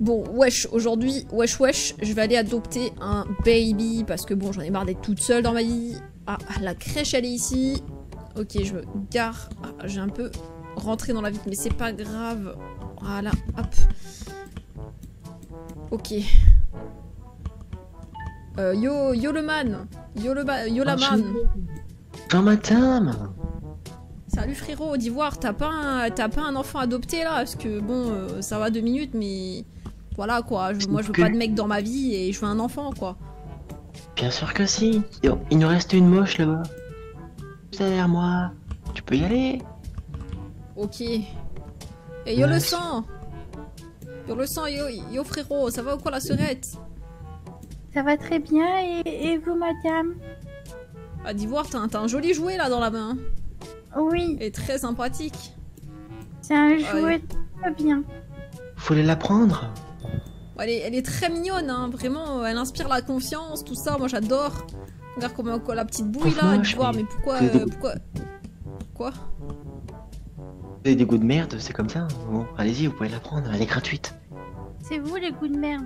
Bon, wesh, aujourd'hui, wesh, je vais aller adopter un baby, parce que bon, j'en ai marre d'être toute seule dans ma vie. Ah, la crèche, elle est ici. Ok, je me gare. Ah, j'ai un peu rentré dans la vitre, mais c'est pas grave. Voilà, hop. Ok. Yo la man. Comment t'as? Salut frérot, d'Ivoire, t'as pas un enfant adopté là? Parce que bon, ça va 2 minutes, mais voilà quoi. Moi je veux pas de mec dans ma vie et je veux un enfant quoi. Bien sûr que si. Il nous reste une moche là-bas. Derrière moi. Tu peux y aller. Ok. Et yo le sang. Yo le sang, yo frérot, ça va ou quoi la serette? Ça va très bien, et vous madame? Ah d'Ivoire, t'as un joli jouet là dans la main. Oui. Et très sympathique. C'est un jouet très bien. Faut aller la prendre. Elle est très mignonne, hein, vraiment. Elle inspire la confiance, tout ça. Moi, j'adore. Regarde comment la petite bouille là. D'Ivoire, mais pourquoi c'est des goûts de merde, c'est comme ça. Bon, allez-y, vous pouvez la prendre. Elle est gratuite. C'est vous les goûts de merde.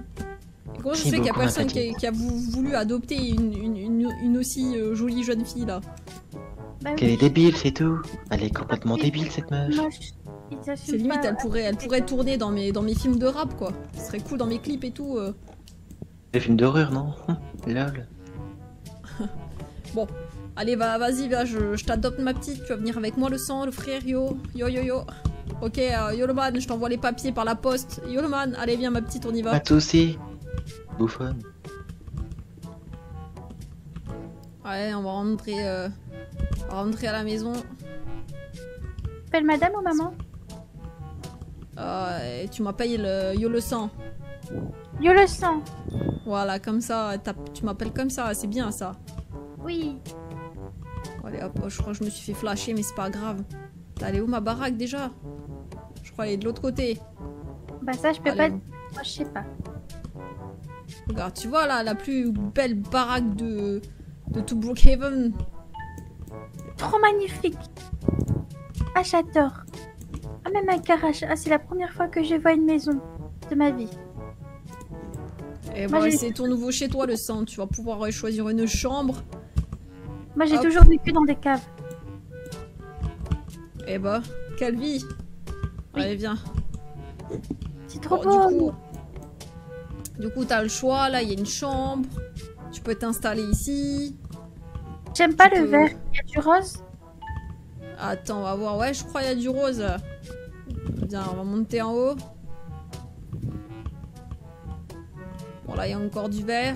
Et comment je sais qu'il y a personne qui a voulu adopter une aussi jolie jeune fille là? Bah oui. Qu'elle est débile, c'est tout. Elle est complètement débile cette meuf. C'est limite, elle pourrait tourner dans mes films de rap quoi. Ce serait cool dans mes clips et tout. Des films d'horreur, non? Lol. Bon, allez, vas-y, je t'adopte ma petite. Tu vas venir avec moi le sang, le frère, yo. Ok, Yoloman, je t'envoie les papiers par la poste. Yoloman, allez, viens ma petite, on y va. Pas de soucis. Bouffonne. Ouais, on va rentrer. Rentrer à la maison. T'appelles madame ou maman? Tu m'appelles Yo le sang. Yo le sang. Voilà, comme ça, tu m'appelles comme ça, c'est bien ça. Oui. Allez hop, je crois que je me suis fait flasher, mais c'est pas grave. T'es allée où ma baraque déjà? Je crois qu'elle est de l'autre côté. Bah ça, je peux pas... Moi, je sais pas. Regarde, tu vois là, la plus belle baraque de tout Brookhaven. Trop magnifique. Ah, j'adore. Ah, même un garage. Ah, c'est la première fois que je vois une maison de ma vie. Et moi, c'est ton nouveau chez toi, le sang. Tu vas pouvoir choisir une chambre. Moi, j'ai toujours vécu dans des caves. Eh bah, quelle vie. Oui. Allez, viens. C'est trop beau. Du coup, t'as le choix. Là, il y a une chambre. Tu peux t'installer ici. J'aime pas le vert, il y a du rose. Attends, on va voir, ouais je crois il y a du rose. Bien, on va monter en haut. Bon là il y a encore du vert.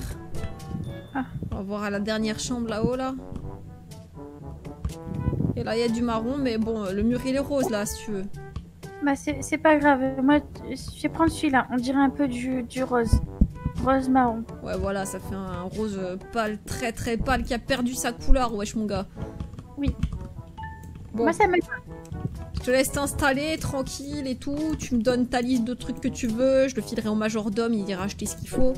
Ah. On va voir à la dernière chambre là-haut là. Et là il y a du marron, mais bon le mur il est rose là si tu veux. Bah c'est pas grave, moi je vais prendre celui-là, on dirait un peu du rose. Rose marron. Ouais voilà, ça fait un rose pâle, très très pâle, qui a perdu sa couleur, wesh mon gars. Oui. Bon. Moi ça me... Je te laisse t'installer, tranquille et tout, tu me donnes ta liste de trucs que tu veux, je le filerai au majordome, il ira acheter ce qu'il faut.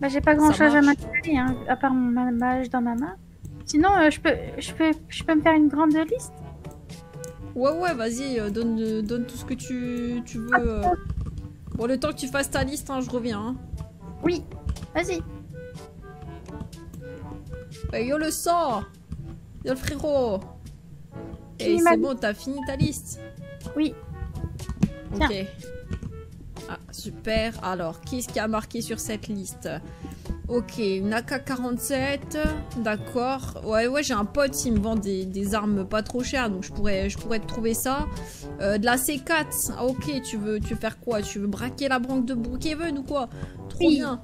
Bah j'ai pas grand chose à m'installer, hein, à part mon mage dans ma main. Sinon je peux me faire une grande liste. Ouais vas-y, donne tout ce que tu veux. Bon le temps que tu fasses ta liste, hein, je reviens. Hein. Oui, vas-y. Yo le sang. Yo le frérot. Et c'est bon, t'as fini ta liste? Oui. Ok. Tiens. Ah, super. Alors, qu'est-ce qui a marqué sur cette liste? Ok, une AK-47. D'accord. Ouais, j'ai un pote, il me vend des armes pas trop chères, donc je pourrais te trouver ça. De la C4. Ah, ok, tu veux faire quoi? Tu veux braquer la banque de Brookhaven ou quoi? Trop bien.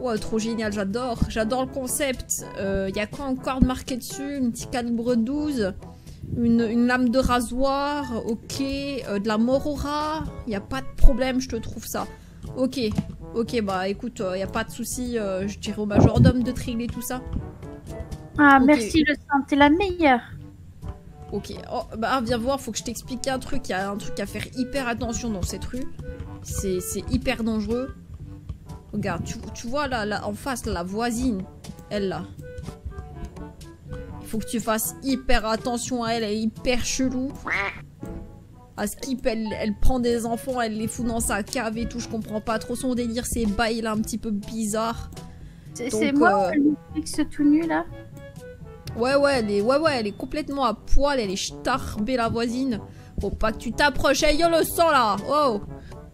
Ouais, trop génial, j'adore le concept. Y a quoi encore de marqué dessus? Une petite calibre 12. Une lame de rasoir. Ok. De la morora. Y a pas de problème, je te trouve ça. Ok, bah écoute, y a pas de souci, je dirais au majordome de trigler tout ça. Ah, okay. Merci le sang, t'es la meilleure. Ok, oh, bah viens voir, faut que je t'explique un truc, y a un truc à faire hyper attention dans cette rue. C'est hyper dangereux. Regarde, tu vois là, en face, là, la voisine, elle là. Il faut que tu fasses hyper attention à elle est hyper chelou. à Skip, elle prend des enfants, elle les fout dans sa cave et tout, je comprends pas trop son délire, ses bails là un petit peu bizarre. C'est moi le fixe tout nu là. Ouais, elle est complètement à poil, elle est starbée la voisine. Faut pas que tu t'approches, hey, yo le sang là. Oh,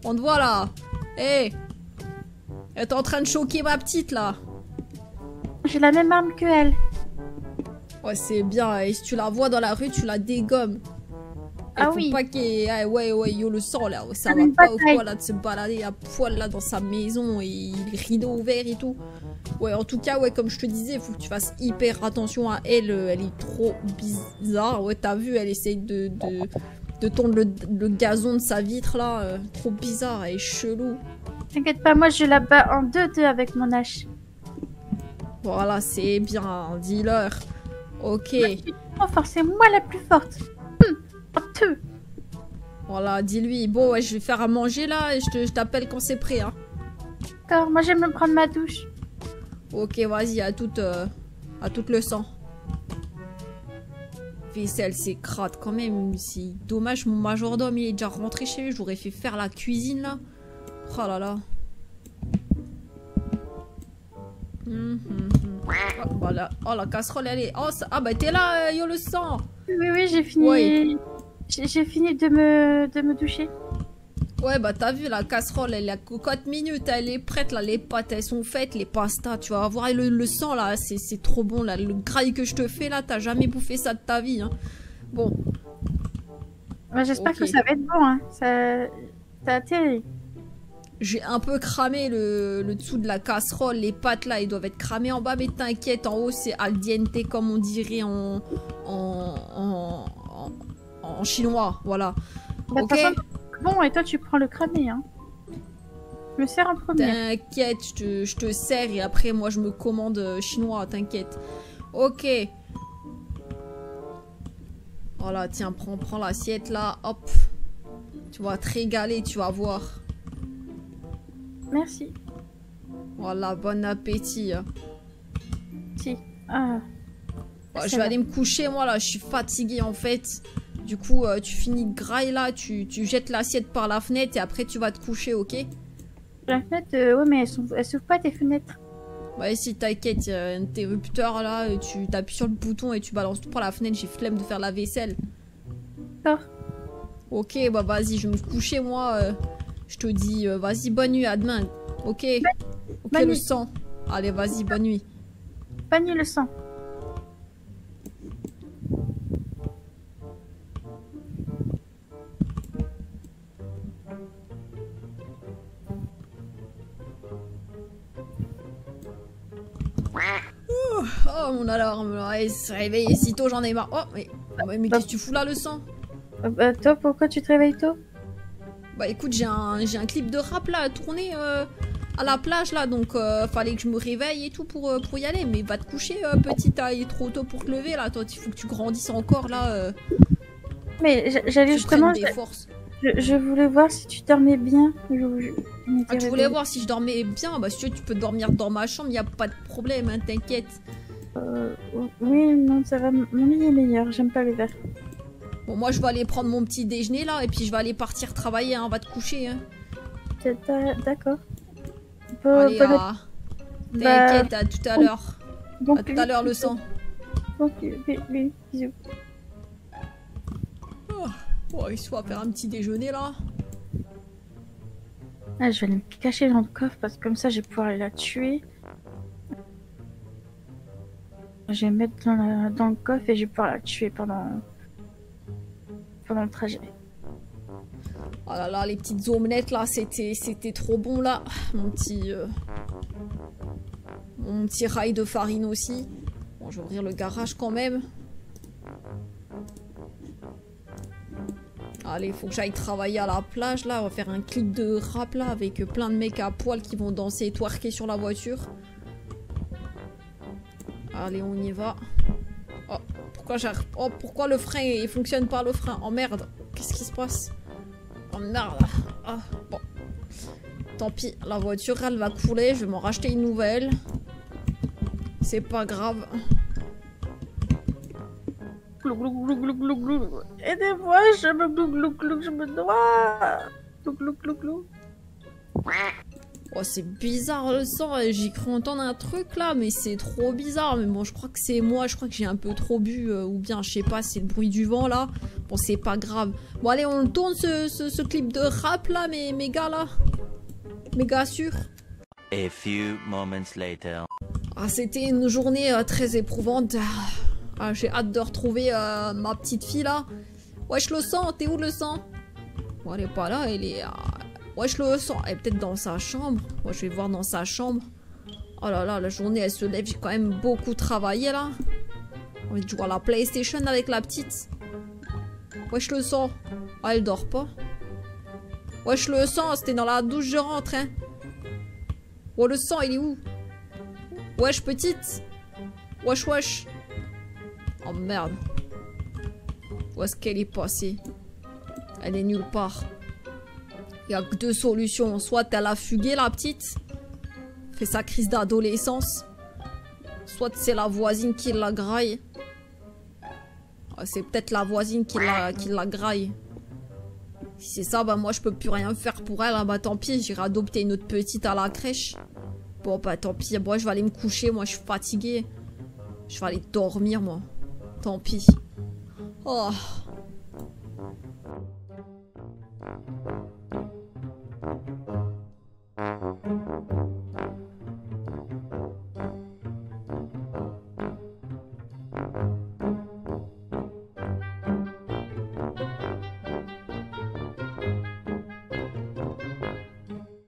on te voit là. Hey, elle est en train de choquer ma petite là. J'ai la même arme que elle. Ouais, c'est bien, et si tu la vois dans la rue, tu la dégommes. Et ah oui. Pas ah, ouais, yo le sang là, ça va pas au poil là de se balader à poil là dans sa maison et rideau ouvert et tout. Ouais, en tout cas, ouais, comme je te disais, faut que tu fasses hyper attention à elle, elle est trop bizarre. Ouais, t'as vu, elle essaye de tondre le gazon de sa vitre là, trop bizarre, elle est chelou. T'inquiète pas, moi je la bats en 2-2 avec mon hache. Voilà, c'est bien, un dealer. Ok. C'est moi la plus forte. Voilà, dis-lui. Bon, ouais, je vais faire à manger là et je t'appelle quand c'est prêt. Hein. D'accord, moi j'aime me prendre ma douche. Ok, vas-y, à tout le sang. Vaisselle, c'est crade quand même. C'est dommage, mon majordome il est déjà rentré chez lui. J'aurais fait faire la cuisine là. Oh là là. Oh, bah là. Oh, la casserole elle est... Oh, ça... Ah bah t'es là, yo le sang. Oui, j'ai fini. Ouais. J'ai fini de me doucher. Ouais, bah t'as vu, la casserole, elle est à 4 minutes, elle est prête, là, les pâtes, elles sont faites, les pastas, tu vas voir, et le sang, là, c'est trop bon, là, le graille que je te fais, là, t'as jamais bouffé ça de ta vie, hein. Bon. Ouais, j'espère que ça va être bon, hein, ça atterrit. J'ai un peu cramé le dessous de la casserole, les pâtes là, ils doivent être cramées en bas, mais t'inquiète, en haut c'est al dente comme on dirait en chinois, voilà. Bah, ok. Bon, et toi tu prends le cramé, hein. Je me sers en premier. T'inquiète, je te sers et après moi je me commande chinois, t'inquiète. Ok. Voilà, tiens, prends l'assiette là, hop. Tu vas te régaler, tu vas voir. Merci. Voilà, bon appétit. Si. Ah. Bah, je vais aller me coucher, moi, là. Je suis fatiguée, en fait. Du coup, tu finis de graille, là. Tu jettes l'assiette par la fenêtre et après, tu vas te coucher, ok? La fenêtre, ouais, mais elles s'ouvrent pas, tes fenêtres. Bah, si, t'inquiète, il y a un interrupteur, là. Tu t'appuies sur le bouton et tu balances tout par la fenêtre. J'ai flemme de faire la vaisselle. D'accord. Ok, bah, vas-y, je vais me coucher, moi. Je te dis, vas-y, bonne nuit, à demain. Ok, bonne le sang. Allez, vas-y, bonne nuit. Bonne nuit, le sang. Oh, mon alarme, elle se réveille si tôt, j'en ai marre. Oh, mais qu'est-ce que tu fous là, le sang? Toi, pourquoi tu te réveilles tôt? Bah écoute, j'ai un clip de rap là à tourner à la plage là, donc fallait que je me réveille et tout pour y aller. Mais va te coucher petite, il est trop tôt pour te lever là, toi, il faut que tu grandisses encore là. Mais j'allais justement... Je voulais voir si tu dormais bien. Tu voulais voir si je dormais bien? Bah si tu veux, tu peux dormir dans ma chambre, il n'y a pas de problème, hein, t'inquiète. Oui, non, ça va, mon lit est meilleur, j'aime pas le verre. Bon, moi je vais aller prendre mon petit déjeuner là et puis je vais aller partir travailler, hein, va te coucher. Hein. D'accord. Allez, t'inquiète, à tout à l'heure. À tout à l'heure, le sang. Donc, bisous. Oh, histoire de faire un petit déjeuner là. Ah, je vais aller me cacher dans le coffre parce que comme ça je vais pouvoir la tuer. Je vais me mettre dans le coffre et je vais pouvoir la tuer pendant le trajet. Oh là là, les petites omelettes là, c'était trop bon là. Mon petit rail de farine aussi. Bon, je vais ouvrir le garage quand même. Allez, faut que j'aille travailler à la plage là. On va faire un clip de rap là avec plein de mecs à poil qui vont danser et twerker sur la voiture. Allez, on y va. Oh, pourquoi le frein, il fonctionne pas le frein? Oh merde, qu'est-ce qui se passe? Oh merde, ah, bon. Tant pis, la voiture elle va couler, je vais m'en racheter une nouvelle. C'est pas grave. glou glou glou glou glou. Et des fois, je me glou glou glou, je me dois. Glou glou glou glou. Oh, c'est bizarre le sang, j'ai cru entendre un truc là, mais c'est trop bizarre. Mais bon, je crois que c'est moi, je crois que j'ai un peu trop bu, ou bien je sais pas, c'est le bruit du vent là. Bon, c'est pas grave. Bon, allez, on tourne ce clip de rap là, mais méga là. Méga sûr. A few moments later. Ah, c'était une journée très éprouvante. Ah, j'ai hâte de retrouver ma petite fille là. Wesh, le sang, t'es où le sang? Bon, elle est pas là, elle est. Wesh, le sang, elle est peut-être dans sa chambre. Moi, je vais voir dans sa chambre. Oh là là, la journée, elle se lève. J'ai quand même beaucoup travaillé là. J'ai envie de jouer à la PlayStation avec la petite. Wesh, le sang. Ah, elle dort pas. Wesh, le sang, c'était dans la douche, je rentre, hein. Oh, le sang, il est où? Wesh, petite. Wesh, wesh. Oh merde. Où est-ce qu'elle est passée? Elle est nulle part. Il y a que deux solutions. Soit elle a fugué, la petite. Fait sa crise d'adolescence. Soit c'est la voisine qui la graille. C'est peut-être la voisine qui la graille. Si c'est ça, bah moi je peux plus rien faire pour elle. Hein. Bah tant pis, j'irai adopter une autre petite à la crèche. Bon bah tant pis, moi je vais aller me coucher. Moi je suis fatiguée. Je vais aller dormir, moi. Tant pis. Oh.